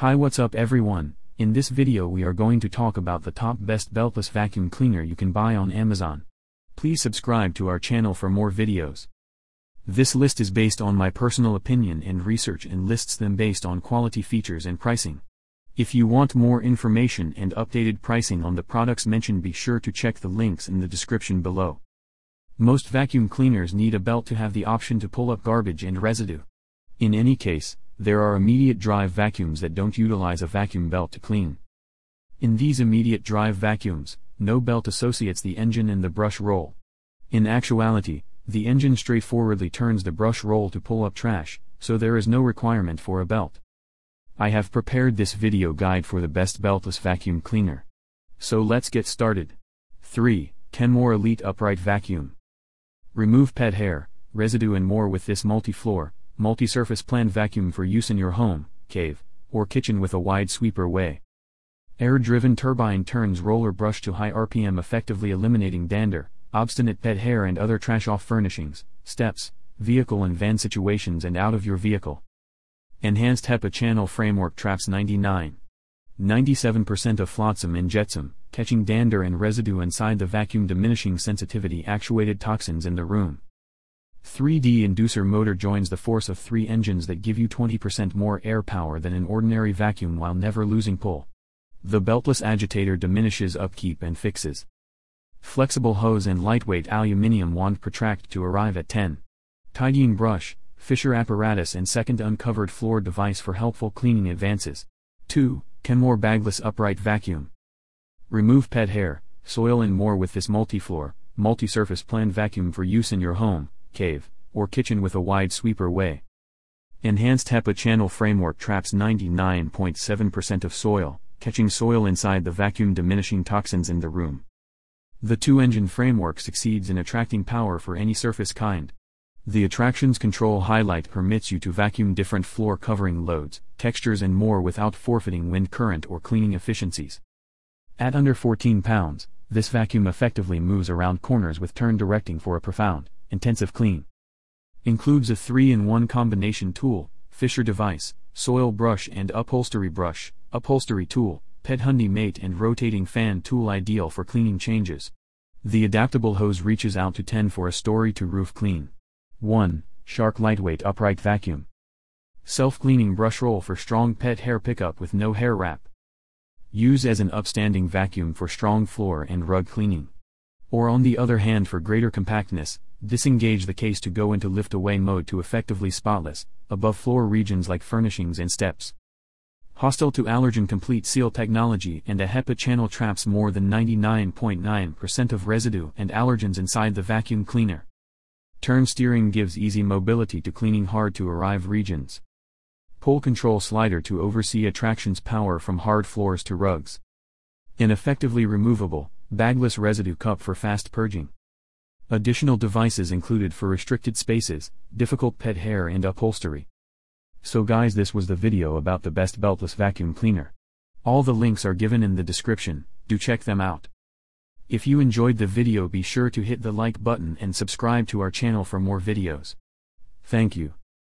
Hi, what's up everyone? In this video we are going to talk about the top best beltless vacuum cleaner you can buy on Amazon. Please subscribe to our channel for more videos. This list is based on my personal opinion and research and lists them based on quality, features and pricing. If you want more information and updated pricing on the products mentioned, be sure to check the links in the description below. Most vacuum cleaners need a belt to have the option to pull up garbage and residue. In any case, there are immediate drive vacuums that don't utilize a vacuum belt to clean. In these immediate drive vacuums, no belt associates the engine and the brush roll. In actuality, the engine straightforwardly turns the brush roll to pull up trash, so there is no requirement for a belt. I have prepared this video guide for the best beltless vacuum cleaner. So let's get started. 3. Kenmore Elite Upright Vacuum. Remove pet hair, residue and more with this multi-floor, multi-surface plan vacuum for use in your home, cave, or kitchen with a wide sweeper way. Air-driven turbine turns roller brush to high RPM, effectively eliminating dander, obstinate pet hair and other trash off furnishings, steps, vehicle and van situations and out of your vehicle. Enhanced HEPA channel framework traps 99.97% of flotsam and jetsam, catching dander and residue inside the vacuum, diminishing sensitivity actuated toxins in the room. 3D inducer motor joins the force of three engines that give you 20% more air power than an ordinary vacuum while never losing pull. The beltless agitator diminishes upkeep and fixes. Flexible hose and lightweight aluminium wand protract to arrive at 10. Tidying brush, Fisher apparatus and second uncovered floor device for helpful cleaning advances. 2. Kenmore Bagless Upright Vacuum. Remove pet hair, soil and more with this multi-floor, multi-surface plan vacuum for use in your home, cave, or kitchen with a wide sweeper way. Enhanced HEPA channel framework traps 99.7% of soil, catching soil inside the vacuum, diminishing toxins in the room. The two-engine framework succeeds in attracting power for any surface kind. The attractions control highlight permits you to vacuum different floor covering loads, textures and more without forfeiting wind current or cleaning efficiencies. At under 14 pounds, this vacuum effectively moves around corners with turn directing for a profound, intensive clean. Includes a 3-in-1 combination tool, Fisher device, soil brush and upholstery tool, pet honey mate and rotating fan tool, ideal for cleaning changes. The adaptable hose reaches out to 10 for a story to roof clean. 1. Shark Lightweight Upright Vacuum. Self-cleaning brush roll for strong pet hair pickup with no hair wrap. Use as an upstanding vacuum for strong floor and rug cleaning. Or on the other hand, for greater compactness, disengage the case to go into lift away mode to effectively spotless, above floor regions like furnishings and steps. Hostile to allergen, complete seal technology and a HEPA channel traps more than 99.9% of residue and allergens inside the vacuum cleaner. Turn steering gives easy mobility to cleaning hard to arrive regions. Pull control slider to oversee attractions power from hard floors to rugs. An effectively removable, bagless residue cup for fast purging. Additional devices included for restricted spaces, difficult pet hair and upholstery. So guys, this was the video about the best beltless vacuum cleaner. All the links are given in the description, do check them out. If you enjoyed the video, be sure to hit the like button and subscribe to our channel for more videos. Thank you.